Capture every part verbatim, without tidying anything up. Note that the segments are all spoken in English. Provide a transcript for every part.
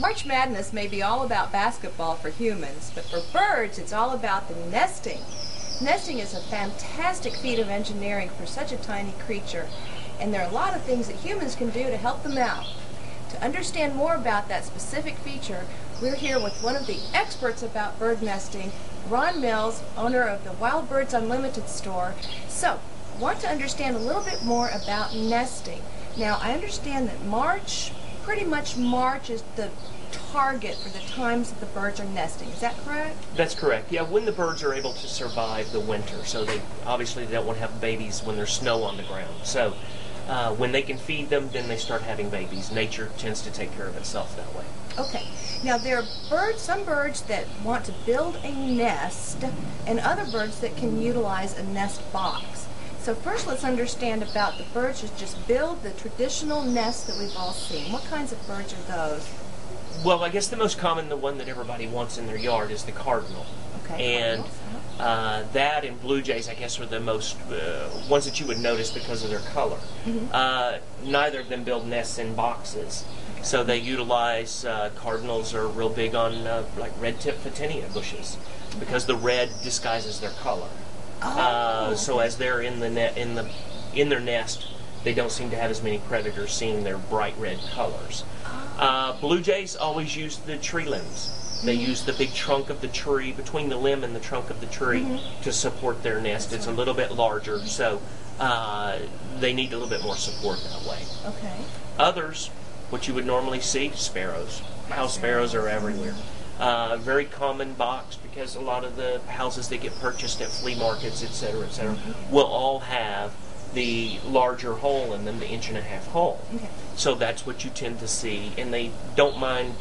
March Madness may be all about basketball for humans, but for birds, it's all about the nesting. Nesting is a fantastic feat of engineering for such a tiny creature, and there are a lot of things that humans can do to help them out. To understand more about that specific feature, we're here with one of the experts about bird nesting, Ron Mills, owner of the Wild Birds Unlimited store. So, want to understand a little bit more about nesting. Now, I understand that March, pretty much March is the target for the times that the birds are nesting. Is that correct? That's correct. Yeah, when the birds are able to survive the winter. So they obviously they don't want to have babies when there's snow on the ground. So uh, when they can feed them, then they start having babies. Nature tends to take care of itself that way. Okay. Now there are birds, some birds that want to build a nest, and other birds that can utilize a nest box. So first let's understand about the birds that just build the traditional nest that we've all seen. What kinds of birds are those? Well, I guess the most common, the one that everybody wants in their yard, is the cardinal. Okay. And uh, that and blue jays, I guess, are the most uh, ones that you would notice because of their color. Mm-hmm. uh, neither of them build nests in boxes. Okay. So they utilize, uh, cardinals are real big on uh, like red-tip phytinia bushes because the red disguises their color. Oh. Uh, so as they're in the net in the in their nest, they don't seem to have as many predators seeing their bright red colors. Uh, blue jays always use the tree limbs. They mm-hmm. use the big trunk of the tree, between the limb and the trunk of the tree, mm-hmm. to support their nest. It's a little bit larger, so uh, they need a little bit more support that way. Okay. Others, what you would normally see, sparrows. House sparrows are everywhere. Uh, very common box, because a lot of the houses that get purchased at flea markets, et cetera, et cetera, mm-hmm. will all have the larger hole in them, the inch and a half hole. Okay. So that's what you tend to see, and they don't mind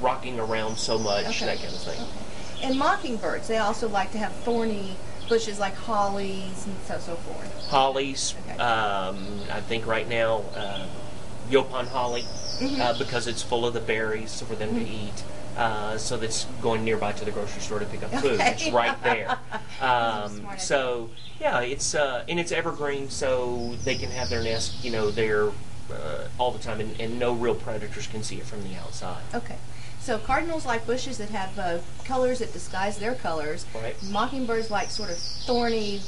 rocking around so much, okay. that kind of thing. Okay. And mockingbirds, they also like to have thorny bushes like hollies and so, so forth. Hollies, okay. um, I think right now, uh, Yaupon holly, mm-hmm. uh, because it's full of the berries for them mm-hmm. to eat. Uh, so that's going nearby to the grocery store to pick up food. Okay. It's right there. Um, so yeah, it's uh, and it's evergreen, so they can have their nest, you know, there uh, all the time, and, and no real predators can see it from the outside. Okay. So cardinals like bushes that have uh, colors that disguise their colors. Right. Mockingbirds like sort of thorny,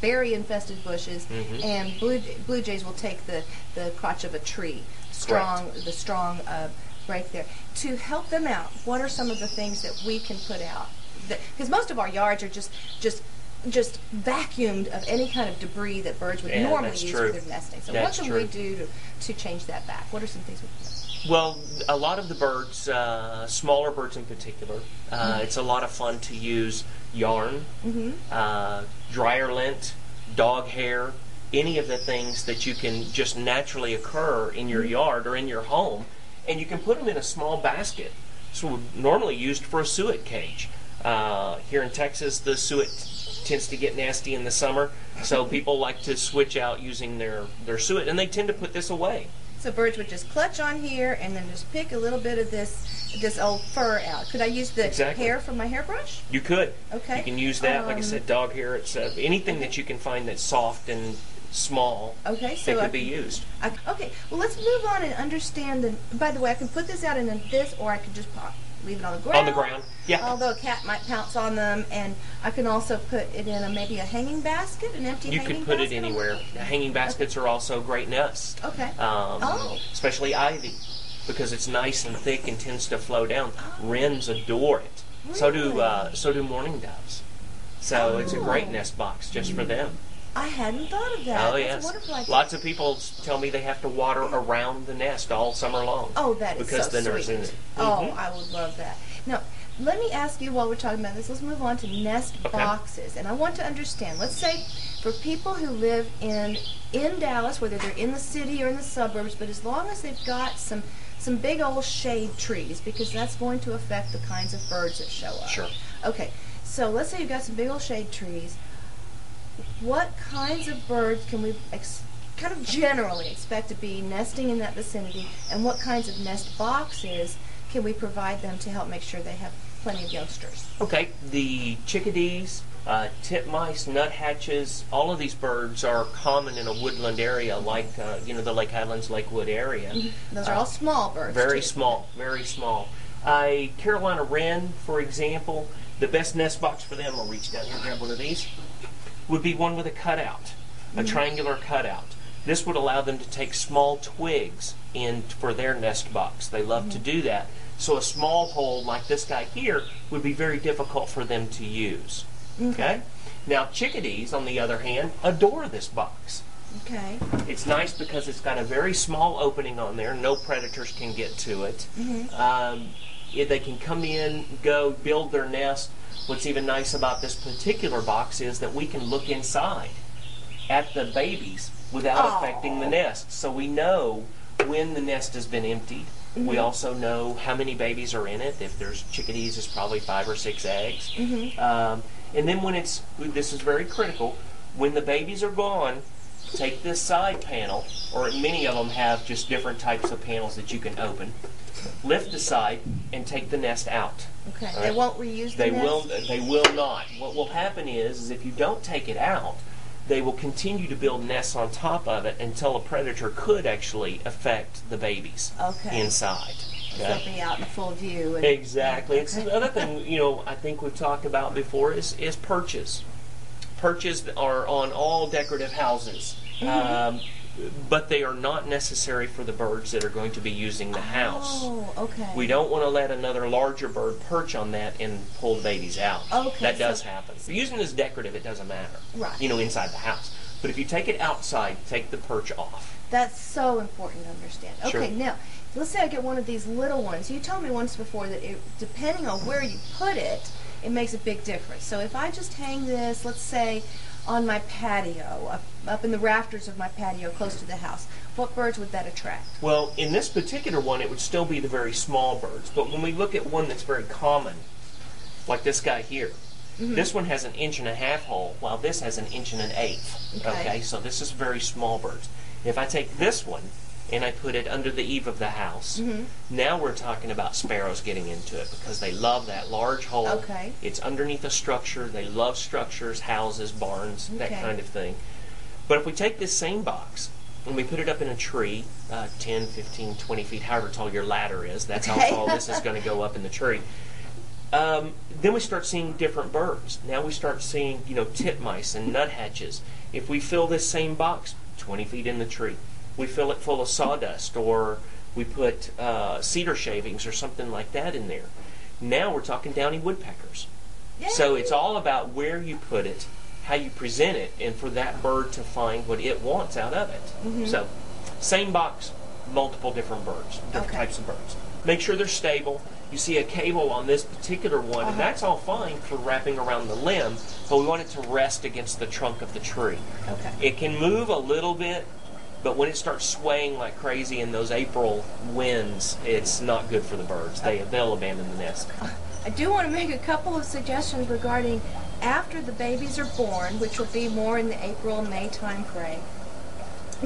berry-infested bushes, mm-hmm. and blue blue jays will take the the crotch of a tree. Strong, correct. The strong. Uh, Right there. To help them out, what are some of the things that we can put out? Because most of our yards are just just just vacuumed of any kind of debris that birds would yeah, normally use true. for their nesting. So that's what can true. we do to, to change that back? What are some things we can do? Well, a lot of the birds, uh, smaller birds in particular, uh, mm-hmm. it's a lot of fun to use yarn, mm-hmm. uh, dryer lint, dog hair, any of the things that you can just naturally occur in your mm-hmm. yard or in your home. And you can put them in a small basket, so normally used for a suet cage. Uh, here in Texas, the suet tends to get nasty in the summer, so people like to switch out using their, their suet, and they tend to put this away. So birds would just clutch on here and then just pick a little bit of this this old fur out. Could I use the exactly. hair from my hairbrush? You could. Okay. You can use that, um, like I said, dog hair. It's uh, anything okay. that you can find that's soft and small okay, so that could be used. I, okay, well let's move on and understand the, by the way, I can put this out in this, or I could just pop, leave it on the ground. On the ground, yeah. Although a cat might pounce on them, and I can also put it in a, maybe a hanging basket, an empty you hanging basket. You could put it anywhere. Hanging baskets okay. are also great nests. Okay. Um, oh. Especially ivy, because it's nice and thick and tends to flow down. Oh. Wrens adore it. Really? So do uh, so do mourning doves. So oh. it's a great nest box just for them. I hadn't thought of that. Oh, yes. That's a wonderful idea. Lots of people tell me they have to water around the nest all summer long. Oh, that is so sweet. Because the nurse in it. Mm-hmm. Oh, I would love that. Now, let me ask you while we're talking about this, let's move on to nest okay. boxes. And I want to understand, let's say for people who live in, in Dallas, whether they're in the city or in the suburbs, but as long as they've got some, some big old shade trees, because that's going to affect the kinds of birds that show up. Sure. Okay, so let's say you've got some big old shade trees. What kinds of birds can we ex kind of generally expect to be nesting in that vicinity, and what kinds of nest boxes can we provide them to help make sure they have plenty of youngsters? Okay, the chickadees, Uh, titmice, nuthatches, all of these birds are common in a woodland area like, uh, you know, the Lake Highlands Lakewood area. Those are uh, all small birds. Very too. small, very small. Uh, Carolina Wren, for example, the best nest box for them, I'll reach down here and grab one of these, would be one with a cutout, a mm-hmm. triangular cutout. This would allow them to take small twigs in for their nest box. They love mm-hmm. to do that. So a small hole like this guy here would be very difficult for them to use. Okay. okay. Now chickadees, on the other hand, adore this box. Okay. It's nice because it's got a very small opening on there. No predators can get to it. Mm-hmm. um, they can come in, go, build their nest. What's even nice about this particular box is that we can look inside at the babies without Aww. affecting the nest. So we know when the nest has been emptied. Mm-hmm. We also know how many babies are in it. If there's chickadees, it's probably five or six eggs. Mm-hmm. um, And then when it's, this is very critical, when the babies are gone, take this side panel, or many of them have just different types of panels that you can open, lift the side and take the nest out. Okay, right? They won't reuse the they nest? Will, they will not. What will happen is, is if you don't take it out, they will continue to build nests on top of it until a predator could actually affect the babies okay. inside. Okay. They'll be out in full view. And exactly. Okay. It's another thing, you know, I think we've talked about before is, is perches. Perches are on all decorative houses, mm-hmm. um, but they are not necessary for the birds that are going to be using the house. Oh, okay. We don't want to let another larger bird perch on that and pull the babies out. Okay. That does so happen. If you're using it as decorative, it doesn't matter, right. you know, inside the house. But if you take it outside, take the perch off. That's so important to understand. Okay, sure. Now, let's say I get one of these little ones. You told me once before that it, depending on where you put it, it makes a big difference. So if I just hang this, let's say, on my patio, up, up in the rafters of my patio close to the house, what birds would that attract? Well, in this particular one, it would still be the very small birds. But when we look at one that's very common, like this guy here, Mm-hmm. this one has an inch and a half hole, while this has an inch and an eighth. Okay. okay, so this is very small birds. If I take this one and I put it under the eave of the house, mm-hmm. now we're talking about sparrows getting into it because they love that large hole. Okay. It's underneath a structure. They love structures, houses, barns, okay. that kind of thing. But if we take this same box and we put it up in a tree, uh, ten, fifteen, twenty feet, however tall your ladder is, that's okay. how tall this is going to go up in the tree. Um, then we start seeing different birds. Now we start seeing, you know, titmice and nuthatches. If we fill this same box twenty feet in the tree, we fill it full of sawdust, or we put uh, cedar shavings or something like that in there. Now we're talking downy woodpeckers. Yay. So it's all about where you put it, how you present it, and for that bird to find what it wants out of it. Mm-hmm. So same box, multiple different birds, different okay. types of birds. Make sure they're stable. You see a cable on this particular one, uh-huh. and that's all fine for wrapping around the limb, but we want it to rest against the trunk of the tree. Okay. It can move a little bit, but when it starts swaying like crazy in those April winds, it's not good for the birds. They, they'll abandon the nest. I do want to make a couple of suggestions regarding after the babies are born, which will be more in the April, May time frame.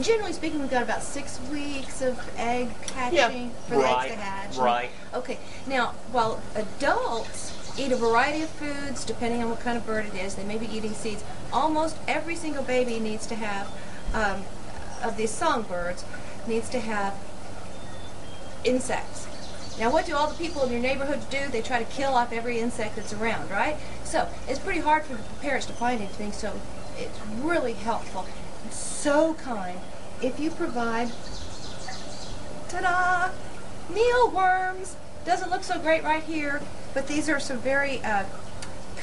Generally speaking, we've got about six weeks of egg hatching yeah, for right, eggs to hatch. Right. Okay. Now, while adults eat a variety of foods, depending on what kind of bird it is, they may be eating seeds. Almost every single baby needs to have, um, of these songbirds, needs to have insects. Now, what do all the people in your neighborhood do? They try to kill off every insect that's around, right? So it's pretty hard for the parents to find anything. So it's really helpful. So kind if you provide ta-da mealworms. Doesn't look so great right here, but these are some very uh,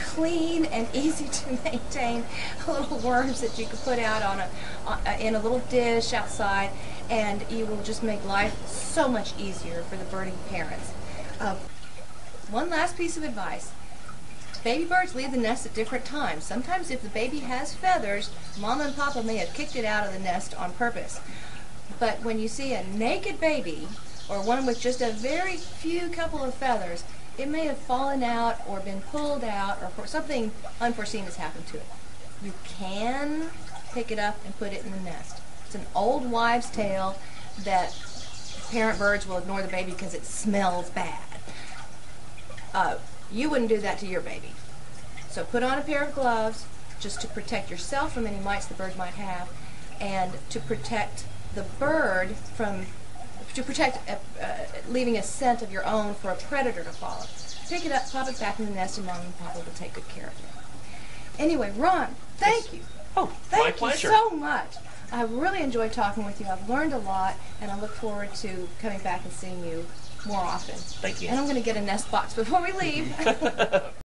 clean and easy to maintain little worms that you can put out on a on, uh, in a little dish outside, and you will just make life so much easier for the birding parents. Uh, one last piece of advice. Baby birds leave the nest at different times. Sometimes if the baby has feathers, Mama and Papa may have kicked it out of the nest on purpose. But when you see a naked baby, or one with just a very few couple of feathers, it may have fallen out or been pulled out, or something unforeseen has happened to it. You can pick it up and put it in the nest. It's an old wives' tale that parent birds will ignore the baby because it smells bad. Uh, You wouldn't do that to your baby. So put on a pair of gloves just to protect yourself from any mites the bird might have, and to protect the bird from, to protect a, uh, leaving a scent of your own for a predator to follow. Pick it up, pop it back in the nest, and Mom and Papa will take good care of it. Anyway, Ron, thank yes. you. Oh, thank you so much. I really enjoyed talking with you. I've learned a lot, and I look forward to coming back and seeing you more often. Thank you. And I'm going to get a nest box before we leave.